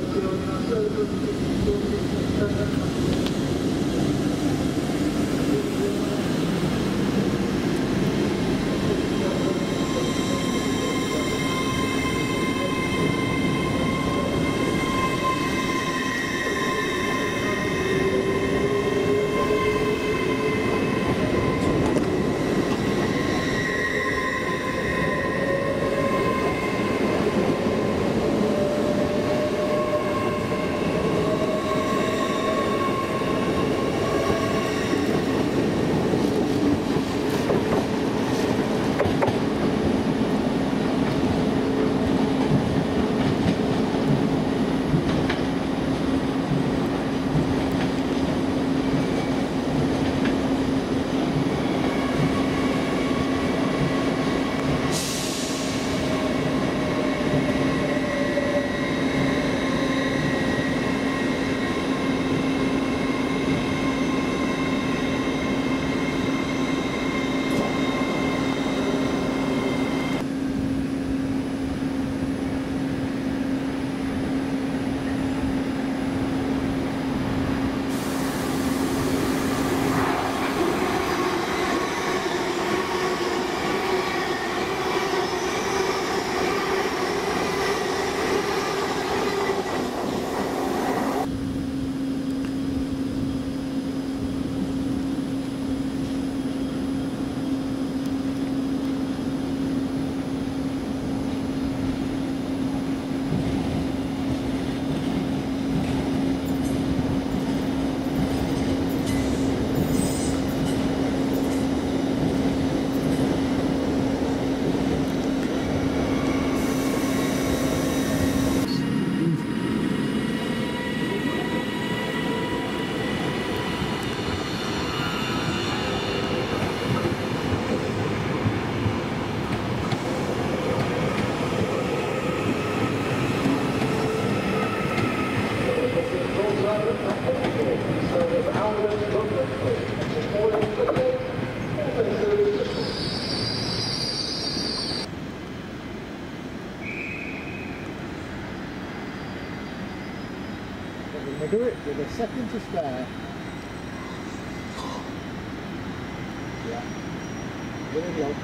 They do it with a second to spare. Yeah. There we go.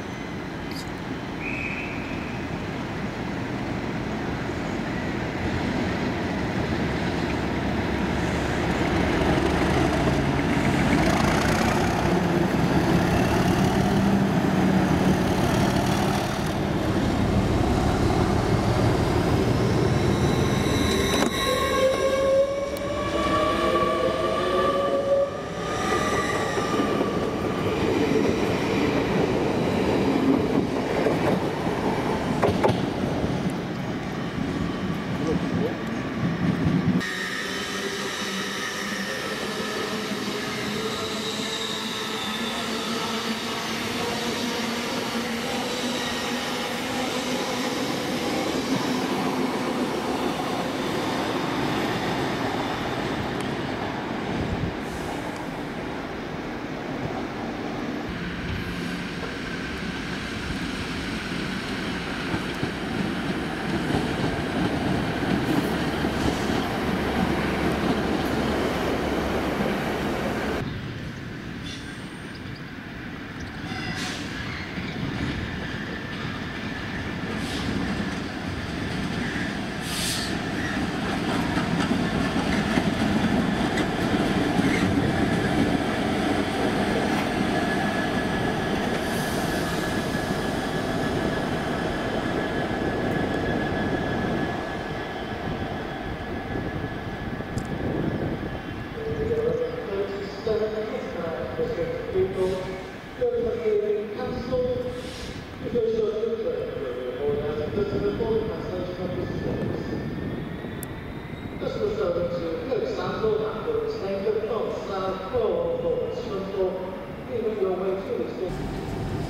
Even your way to this.